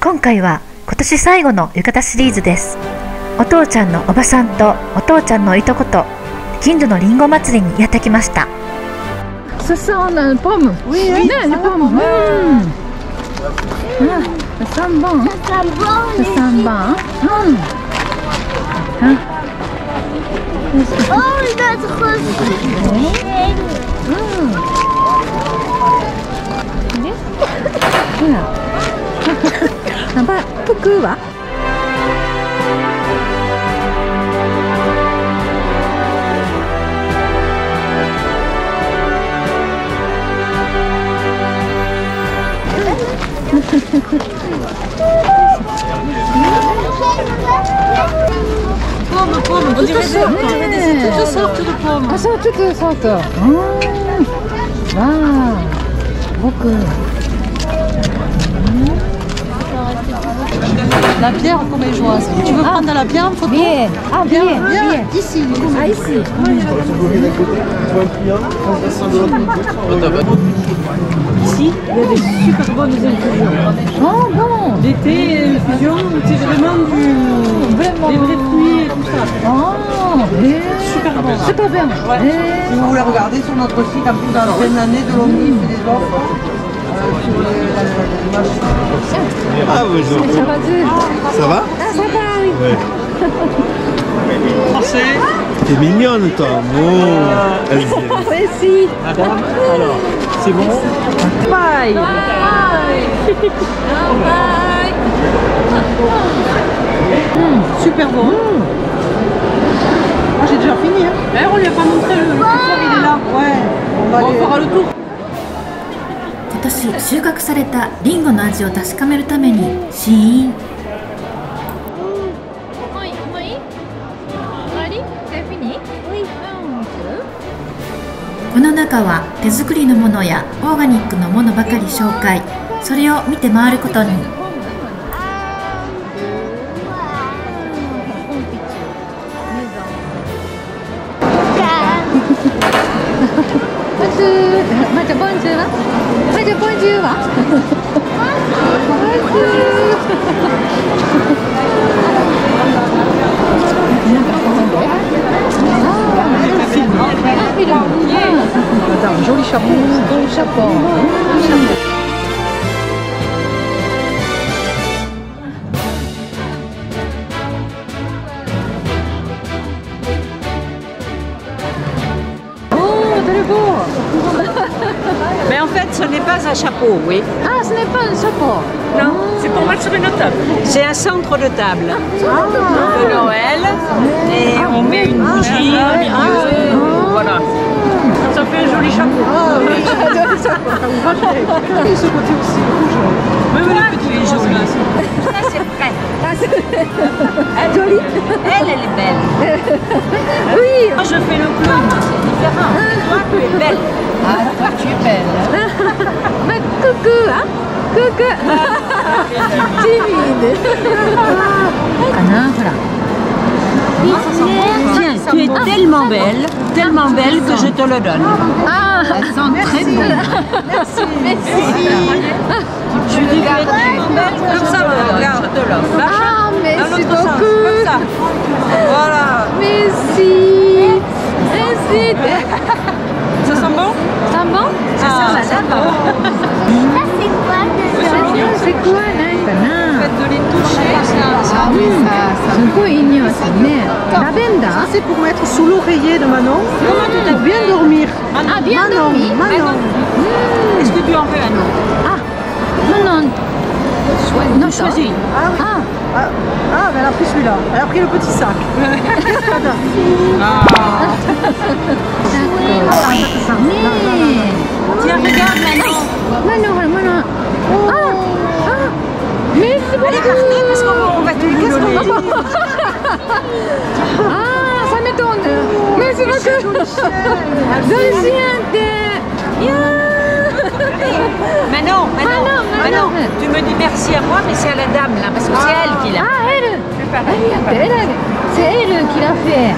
今回は今年最後の浴衣シリーズです。お父ちゃんのおばさんとお父ちゃんのいとこと近所のりんご祭りにやってきました。C'est ça, on a une pomme. Oui, oui, une pomme. Ça sent bon. Ça sent bon. Oh, il a trop bien. Là-bas, pourquoi? La bière coméjoise. Tu veux prendre la bière en photo? Bien. Ah bien, bien. Ici. Ah ici. Ici, il y a des super bonnes infusions. Oh bon. L'été, infusion, c'est vraiment du... Vraiment. Des vrais fruits et tout ça. Oh, super bon. Super bien. Ouais. Si vous voulez regarder sur notre site, en plus dans une année de l'omni, il fait des offres. Ah bonjour. Ça va? Ça va oui. Ouais. T'es mignonne toi. Oh. Merci. Alors, c'est bon. Bye. Bye. Bye. Super bon. Moi j'ai déjà fini. Hein. D'ailleurs on lui a pas montré le corps, il est là. Ouais. On fera le tour. 今年収穫されたリンゴの味を確かめるために試飲。この中は手作りのものやオーガニックのものばかり紹介。それを見て回ることに。Mais en fait, ce n'est pas un chapeau, oui. Ah, ce n'est pas un chapeau. Non, c'est pour mettre sur une table. C'est un centre de table. De Noël. Et on met une bougie au milieu. Voilà. Ça fait un joli chapeau. Ah oui, un joli chapeau. Et ce côté aussi rouge. Même les petits choses. Ça, c'est prêt. Elle jolie. Elle, elle est belle. Oui. Moi, je fais le clown. C'est différent. Toi, tu es belle. Ah, toi, tu es belle. Mais coucou, hein? Coucou. Timide. Anna, voilà. Tiens, tu es tellement belle que je te le donne. Ah, elles sont très belles. Merci, merci. Tu dis que tu es tellement belle comme ça, regarde, je te l'offre. Ah, merci beaucoup. Comme ça. Voilà. Merci. Merci. Ça sent bon? Ça sent bon? Ça sent bon. Ça, c'est quoi? C'est quoi, là? De les toucher, ça c'est un peu ignoble. Ça c'est pour mettre sous l'oreiller de Manon pour bien dormir. Ah, bien dormir. Manon, est-ce que tu en veux un autre? Ah, Manon, non, choisis. Ah, mais elle a pris celui-là. Elle a pris le petit sac. Tiens, regarde Manon. Manon. Allez, partez parce qu'on va tout casser. Ah, ça m'étonne. Mais c'est beaucoup. Joli chien. Manon, tu me dis merci à moi, mais c'est à la dame là, parce que c'est elle qui l'a. Ah, elle. C'est elle qui l'a fait.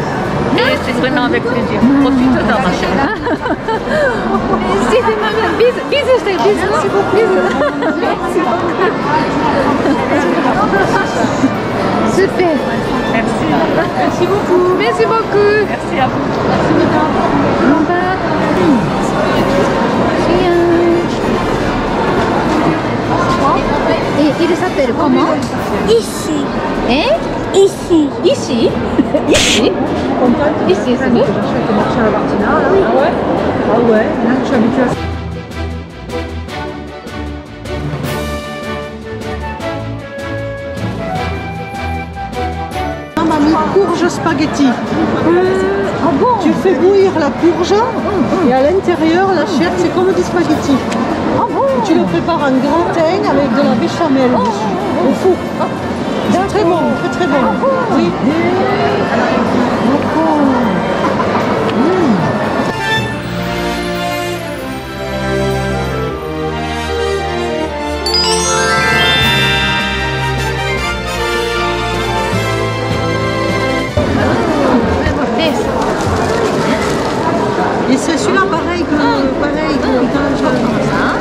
Et c'est vraiment avec plaisir. Profite de ma chaîne. Si c'est ma mère, bisous, bisous, je t'ai dit, s'il vous plaît. Merci beaucoup. Super. Merci. Merci beaucoup. Merci beaucoup. Merci à vous. Merci beaucoup. Au revoir. Et il s'appelle comment? Ici. Hein? Ici. Ici? Ici? Ici, c'est bon? Ah ouais? Ah ouais, là je suis habituée à ça. Maman, courge spaghetti. Ah bon? Tu fais bouillir la courge et à l'intérieur, la chair, c'est comme des spaghettis. Ah bon? Tu le prépares en gratin avec de la béchamel au four. C'est très bon, très très bon. Ah bon? Oui. Et c'est celui-là pareil que le chat comme ça.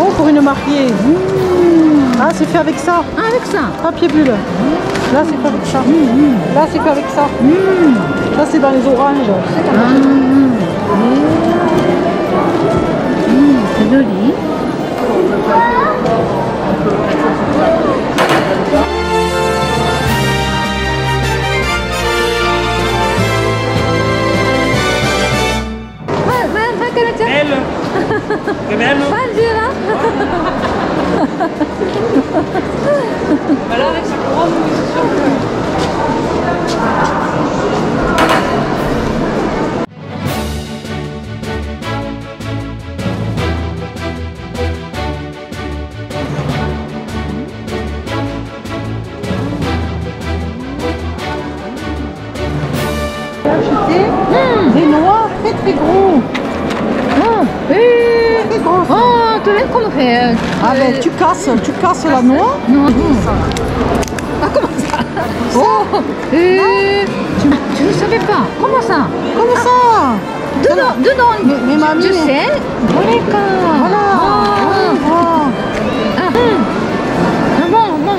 Oh, pour une mariée. Ah, c'est fait avec ça. Ah, avec ça. Papier bulle. Là, c'est fait avec ça. Là, c'est fait avec ça. Là, c'est dans les oranges. C'est joli. Voilà, avec sa couronne, c'est sûr que... Acheter des noix très très gros. Oh, tu l'aimes comme fait. Ah ben, tu casses la noix. Non. Ah, comment ça? Oh, tu ne savais pas. Comment ça? Comment ça? Dedans. Mais mamie. Tu sais? Voilà. Ah bon.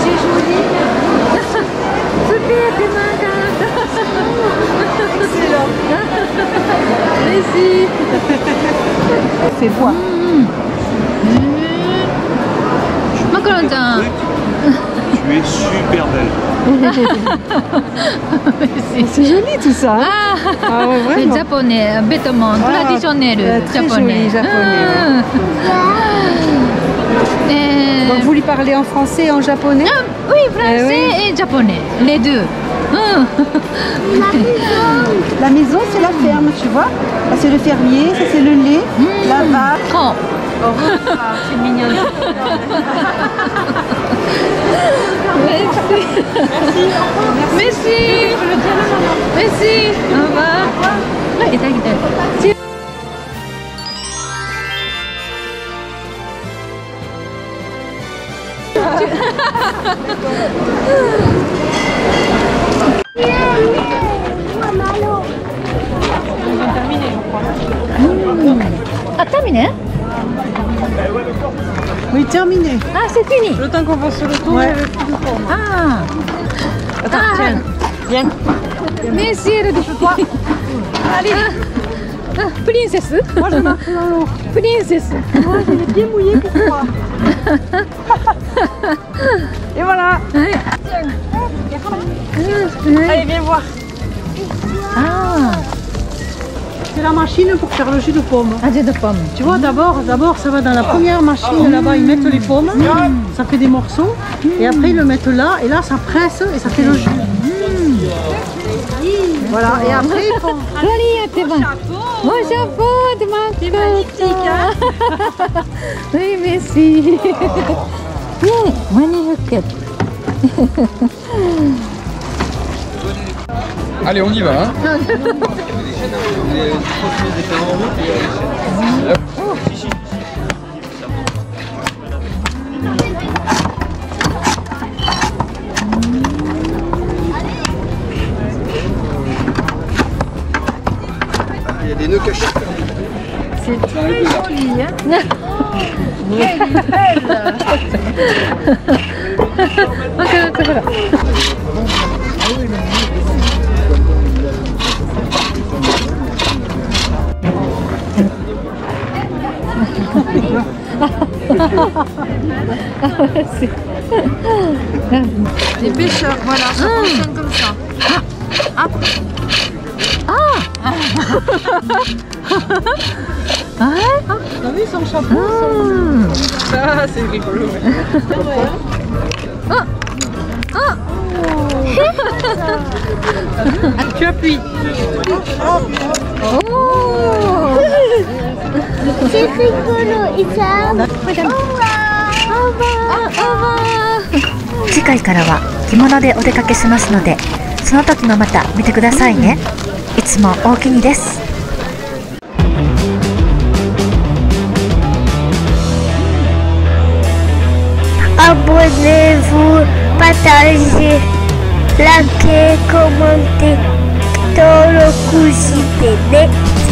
C'est joli. Super, t'es malade. Excellent. Merci. C'est quoi? Macaron Chan. Tu es super belle. C'est joli tout ça. C'est japonais, vêtements traditionnels japonais. Donc vous lui parlez en français et en japonais? Oui, français et japonais, les deux. La maison, c'est la ferme, tu vois. C'est le fermier, ça c'est le lait, la vache. Oh, c'est mignon. Merci. Merci. Merci. Au revoir. Et terminé? Oui, terminé. Ah, c'est fini. Le temps qu'on va sur le tour, il n'y avait plus de forme. Ah. Attends, tiens. Viens. Merci, elle est de toi. Allez. Princesse. Moi, je marche dans l'eau. Princesse. Moi, je vais bien mouiller pour toi. Et voilà. Tiens. Allez, viens voir. Ah. C'est la machine pour faire le jus de pomme. Ah, jus de pomme. Tu vois, d'abord, ça va dans la première machine. Là-bas, ils mettent les pommes. Ça fait des morceaux. Et après, ils le mettent là. Et là, ça presse et ça fait le jus. Voilà. Et après, ils font... Joli, bon chapeau de ma petite. Magnifique. Oui, merci. Magnifique. Allez, on y va. Hein. Il y a des nœuds cachés. C'est très joli, hein. Quelle belle. Les pêcheurs, voilà, ça fonctionne comme ça. Ah. Ah. Ah. T'as vu son chapeau? Ah, c'est rigolo. Ah. Ah. Tu appuies. Oh. C'est rigolo. Et ça.次回からは着物でお出かけしますので、その時もまた見てくださいね。いつもおおきにです。Abonnez-vous, partagez, likez, commentez, tout le coup, j'y vais.